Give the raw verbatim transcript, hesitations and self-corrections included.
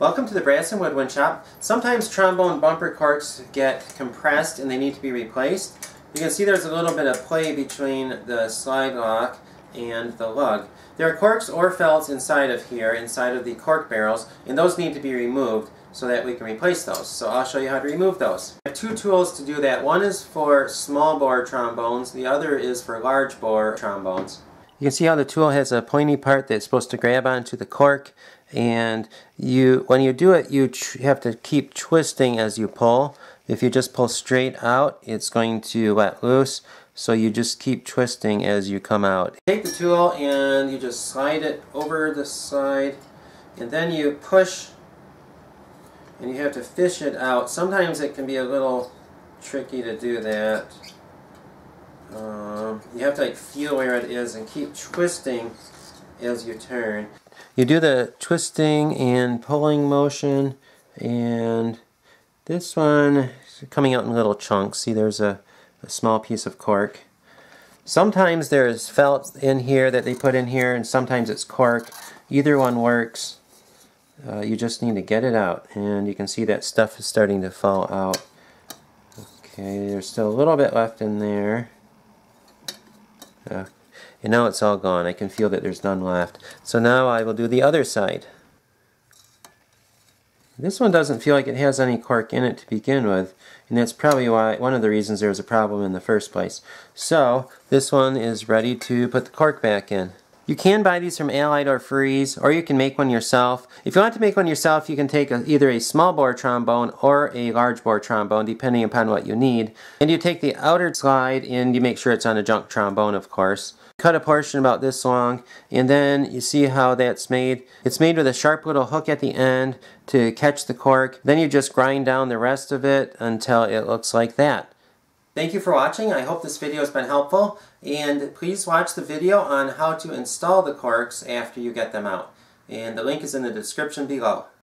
Welcome to the Brass and Woodwind Shop. Sometimes trombone bumper corks get compressed and they need to be replaced. You can see there's a little bit of play between the slide lock and the lug. There are corks or felts inside of here, inside of the cork barrels, and those need to be removed so that we can replace those. So I'll show you how to remove those. I have two tools to do that. One is for small bore trombones, the other is for large bore trombones. You can see how the tool has a pointy part that's supposed to grab onto the cork, and you, when you do it, you tr have to keep twisting as you pull. If you just pull straight out, it's going to let loose, so you just keep twisting as you come out. Take the tool and you just slide it over the side, and then you push, and you have to fish it out. Sometimes it can be a little tricky to do that. Um, you have to like feel where it is and keep twisting as you turn. You do the twisting and pulling motion, and this one is coming out in little chunks. See, there's a, a small piece of cork. Sometimes there's felt in here that they put in here, and sometimes it's cork. Either one works. Uh, you just need to get it out, and you can see that stuff is starting to fall out. Okay, there's still a little bit left in there. Uh, and now it's all gone. I can feel that there's none left. So now I will do the other side. This one doesn't feel like it has any cork in it to begin with, and that's probably why, one of the reasons there was a problem in the first place. So this one is ready to put the cork back in. You can buy these from Allied or Freeze, or you can make one yourself. If you want to make one yourself, you can take a, either a small bore trombone or a large bore trombone, depending upon what you need. And you take the outer slide, and you make sure it's on a junk trombone, of course. Cut a portion about this long, and then you see how that's made. It's made with a sharp little hook at the end to catch the cork. Then you just grind down the rest of it until it looks like that. Thank you for watching. I hope this video has been helpful, and please watch the video on how to install the corks after you get them out. And the link is in the description below.